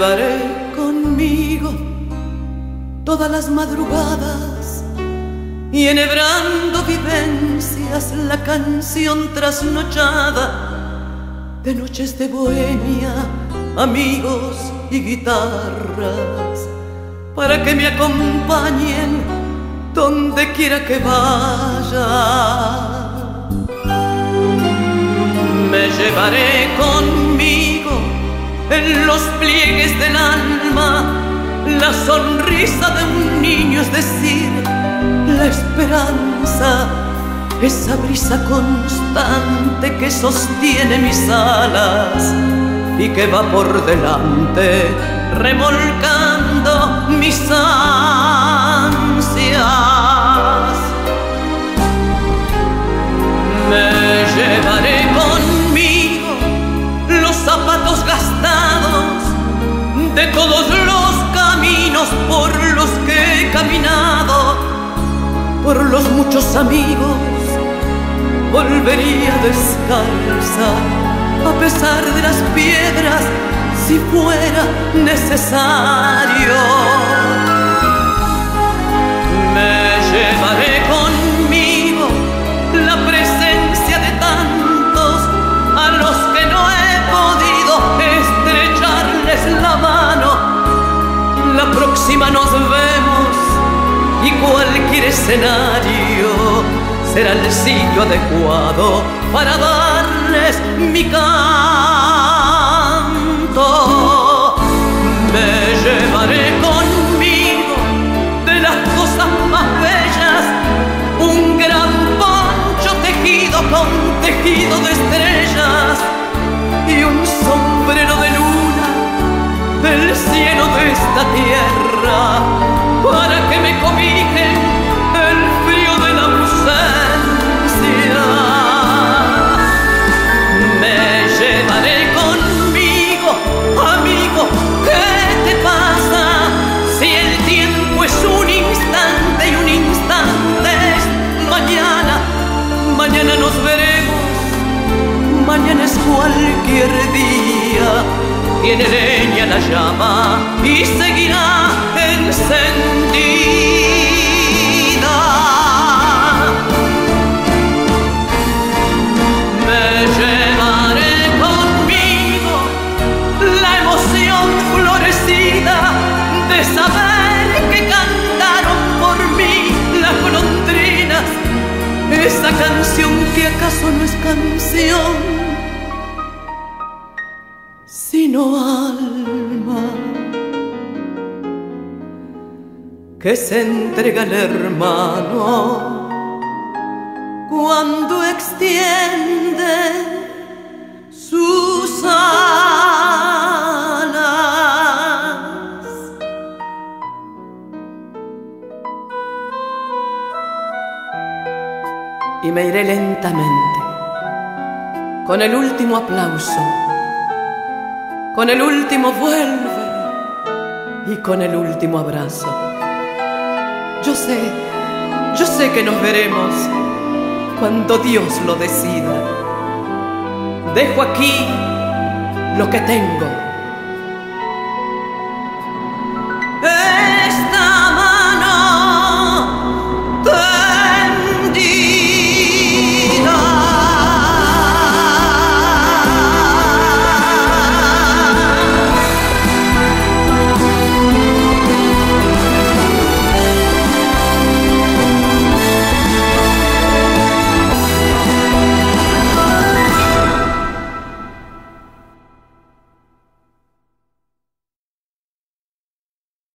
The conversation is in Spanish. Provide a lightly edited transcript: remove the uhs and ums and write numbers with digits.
llevaré conmigo todas las madrugadas y enhebrando vivencias la canción trasnochada de noches de bohemia, amigos y guitarras, para que me acompañen donde quiera que vaya. Me llevaré conmigo en los pliegues del alma la sonrisa de un niño, es decir, la esperanza, esa brisa constante que sostiene mis alas y que va por delante remolcando mis ansias. Me llevaré conmigo los zapatos gastados de todos los caminos por los que he caminado, por los muchos amigos. Volvería descalza a pesar de las piedras, si fuera necesario. Me llevaré conmigo la presencia de tantos a los que no he podido estrecharles la mano. La próxima nos vemos y cualquier escenario será el sitio adecuado para darles mi canto. Me llevaré conmigo de las cosas más bellas un gran poncho tejido con tejido de estrellas y un sombrero de luna del cielo de esta tierra, para que me cobijen el frío de la ausencia. Mañana nos veremos, mañana es cualquier día, tiene leña la llama y seguirá encendida. Me llevaré conmigo la emoción florecida de saber que cantaron por mí las golondrinas, esa canción que acaso no es canción, sino alma que se entrega al hermano cuando extiende sus alas. Y me iré lentamente, con el último aplauso, con el último vuelve y con el último abrazo. Yo sé que nos veremos cuando Dios lo decida. Dejo aquí lo que tengo,